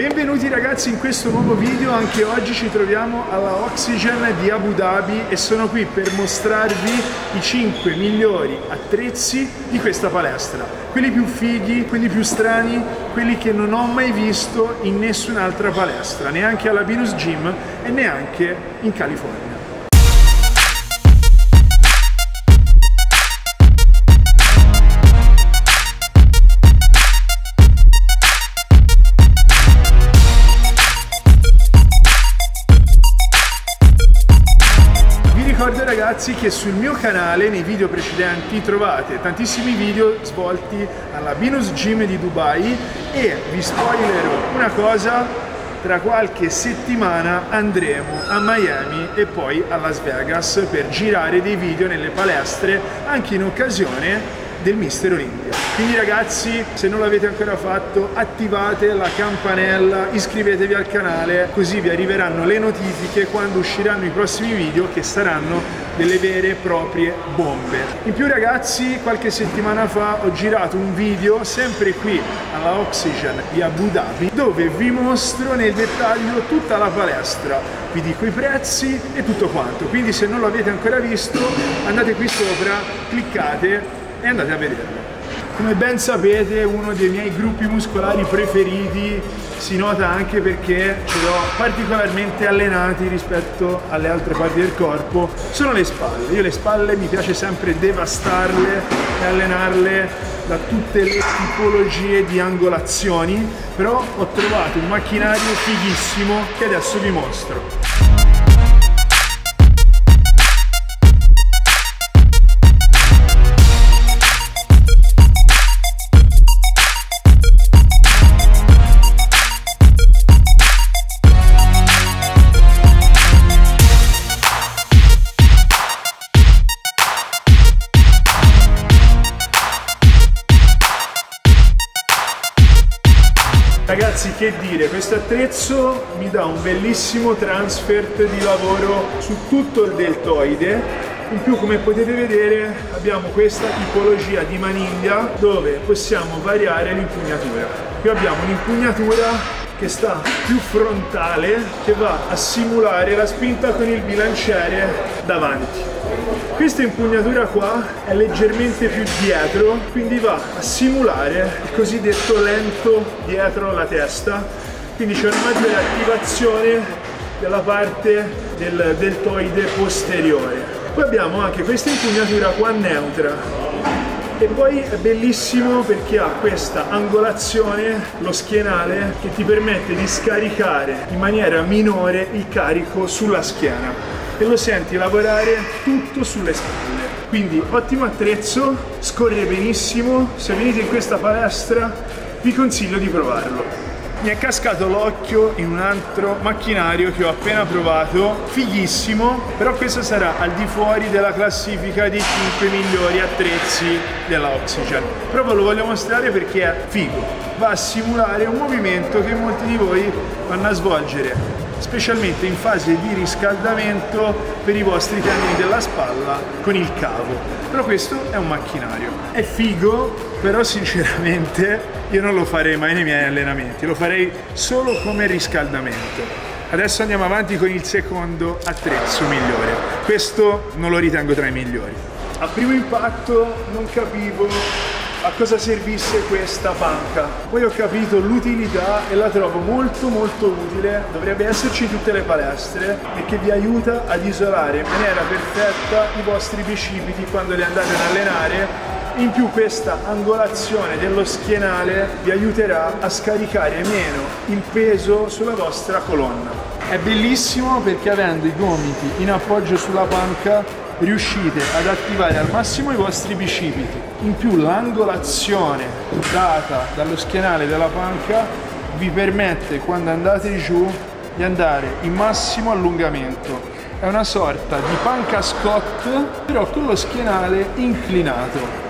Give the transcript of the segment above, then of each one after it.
Benvenuti ragazzi in questo nuovo video. Anche oggi ci troviamo alla Oxygen di Abu Dhabi e sono qui per mostrarvi i 5 migliori attrezzi di questa palestra, quelli più fighi, quelli più strani, quelli che non ho mai visto in nessun'altra palestra, neanche alla Venus Gym e neanche in California. Ricordo ragazzi che sul mio canale, nei video precedenti, trovate tantissimi video svolti alla Venus Gym di Dubai e vi spoilero una cosa: tra qualche settimana andremo a Miami e poi a Las Vegas per girare dei video nelle palestre anche in occasione del Mister Olympia. Quindi ragazzi, se non l'avete ancora fatto, attivate la campanella, iscrivetevi al canale, così vi arriveranno le notifiche quando usciranno i prossimi video, che saranno delle vere e proprie bombe. In più ragazzi, qualche settimana fa ho girato un video sempre qui alla Oxygen di Abu Dhabi, dove vi mostro nel dettaglio tutta la palestra, vi dico i prezzi e tutto quanto. Quindi se non l'avete ancora visto, andate qui sopra, cliccate e andate a vederlo. Come ben sapete, uno dei miei gruppi muscolari preferiti, si nota anche perché ce l'ho particolarmente allenati rispetto alle altre parti del corpo, sono le spalle. Io le spalle mi piace sempre devastarle e allenarle da tutte le tipologie di angolazioni, però ho trovato un macchinario fighissimo che adesso vi mostro. Ragazzi, che dire, questo attrezzo mi dà un bellissimo transfert di lavoro su tutto il deltoide. In più, come potete vedere, abbiamo questa tipologia di maniglia dove possiamo variare l'impugnatura. Qui abbiamo un'impugnatura che sta più frontale, che va a simulare la spinta con il bilanciere davanti. Questa impugnatura qua è leggermente più dietro, quindi va a simulare il cosiddetto lento dietro la testa, quindi c'è una maggiore attivazione della parte del deltoide posteriore. Poi abbiamo anche questa impugnatura qua neutra e poi è bellissimo perché ha questa angolazione, lo schienale, che ti permette di scaricare in maniera minore il carico sulla schiena e lo senti lavorare tutto sulle spalle. Quindi ottimo attrezzo, scorre benissimo. Se venite in questa palestra vi consiglio di provarlo. Mi è cascato l'occhio in un altro macchinario che ho appena provato, fighissimo, però questo sarà al di fuori della classifica dei 5 migliori attrezzi della Oxygen. Però ve lo voglio mostrare perché è figo, va a simulare un movimento che molti di voi vanno a svolgere specialmente in fase di riscaldamento per i vostri tendini della spalla con il cavo. Però questo è un macchinario, è figo, però sinceramente io non lo farei mai nei miei allenamenti, lo farei solo come riscaldamento. Adesso andiamo avanti con il secondo attrezzo migliore. Questo non lo ritengo tra i migliori. A primo impatto non capivo a cosa servisse questa panca, poi ho capito l'utilità e la trovo molto molto utile, dovrebbe esserci in tutte le palestre, perché vi aiuta ad isolare in maniera perfetta i vostri bicipiti quando li andate ad allenare. In più questa angolazione dello schienale vi aiuterà a scaricare meno il peso sulla vostra colonna. È bellissimo perché avendo i gomiti in appoggio sulla panca riuscite ad attivare al massimo i vostri bicipiti. In più l'angolazione data dallo schienale della panca vi permette, quando andate giù, di andare in massimo allungamento. È una sorta di panca Scott, però con lo schienale inclinato.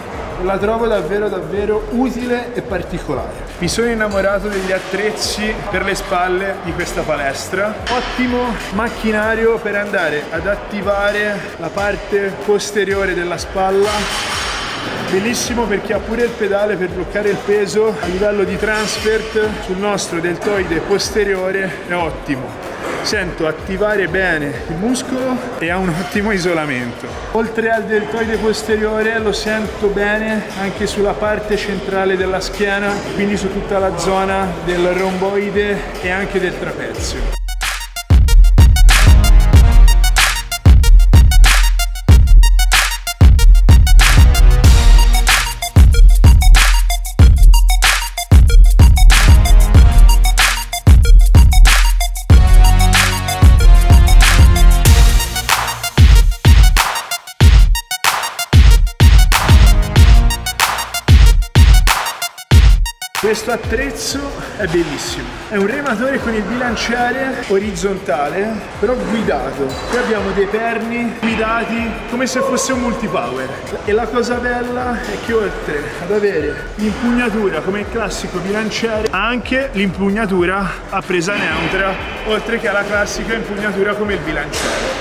La trovo davvero davvero utile e particolare. Mi sono innamorato degli attrezzi per le spalle di questa palestra. Ottimo macchinario per andare ad attivare la parte posteriore della spalla. benissimo perché ha pure il pedale per bloccare il peso. A livello di transport sul nostro deltoide posteriore è ottimo. Sento attivare bene il muscolo e ha un ottimo isolamento. Oltre al deltoide posteriore lo sento bene anche sulla parte centrale della schiena, quindi su tutta la zona del romboide e anche del trapezio. Questo attrezzo è bellissimo, è un rematore con il bilanciere orizzontale però guidato. Qui abbiamo dei perni guidati come se fosse un multipower, e la cosa bella è che oltre ad avere l'impugnatura come il classico bilanciere ha anche l'impugnatura a presa neutra, oltre che alla classica impugnatura come il bilanciere.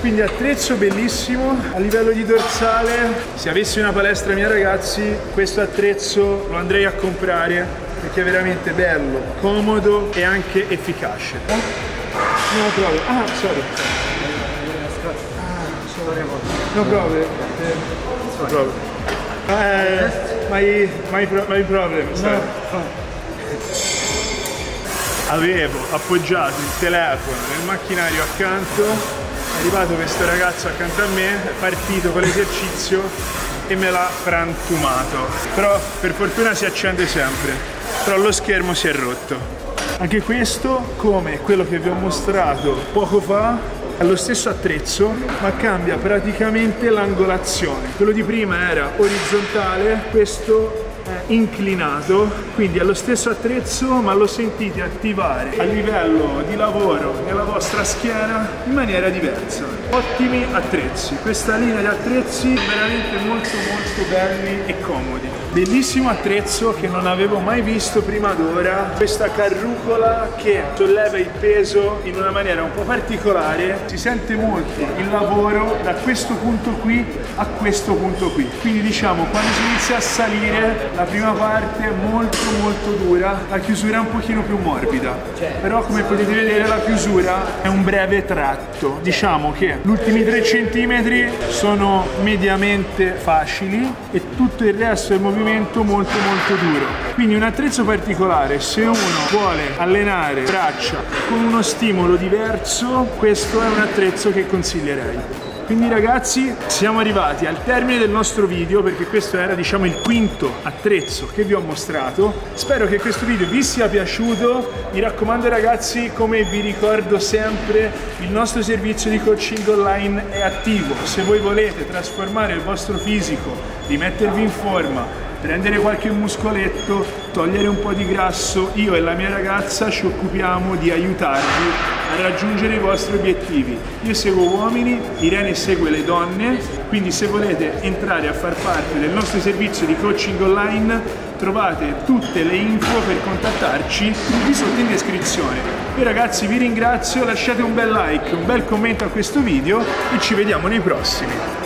Quindi attrezzo bellissimo. A livello di dorsale, se avessi una palestra mia ragazzi, questo attrezzo lo andrei a comprare perché è veramente bello, comodo e anche efficace. No problem. Ah, sorry. No problem. No problem. My problem. Sorry. Avevo appoggiato il telefono nel macchinario accanto. È arrivato questo ragazzo accanto a me, è partito con l'esercizio e me l'ha frantumato. Però per fortuna si accende sempre, però lo schermo si è rotto. Anche questo, come quello che vi ho mostrato poco fa, è lo stesso attrezzo ma cambia praticamente l'angolazione. Quello di prima era orizzontale, questo è inclinato, quindi è lo stesso attrezzo ma lo sentite attivare a livello di lavoro nella vostra schiena in maniera diversa. Ottimi attrezzi, questa linea di attrezzi veramente molto belli e comodi. Bellissimo attrezzo che non avevo mai visto prima d'ora, questa carrucola che solleva il peso in una maniera un po' particolare. Si sente molto il lavoro da questo punto qui a questo punto qui, quindi diciamo quando si inizia a salire la prima parte è molto dura, la chiusura è un pochino più morbida, però come potete vedere la chiusura è un breve tratto. Diciamo che gli ultimi 3 centimetri sono mediamente facili e tutto il resto del movimento molto duro. Quindi un attrezzo particolare, se uno vuole allenare braccia con uno stimolo diverso, questo è un attrezzo che consiglierei. Quindi ragazzi siamo arrivati al termine del nostro video, perché questo era diciamo il quinto attrezzo che vi ho mostrato. Spero che questo video vi sia piaciuto. Mi raccomando ragazzi, come vi ricordo sempre, il nostro servizio di coaching online è attivo. Se voi volete trasformare il vostro fisico, rimettervi in forma, prendere qualche muscoletto, togliere un po' di grasso, io e la mia ragazza ci occupiamo di aiutarvi a raggiungere i vostri obiettivi. Io seguo uomini, Irene segue le donne, quindi se volete entrare a far parte del nostro servizio di coaching online trovate tutte le info per contattarci qui sotto in descrizione. Io ragazzi vi ringrazio, lasciate un bel like, un bel commento a questo video e ci vediamo nei prossimi.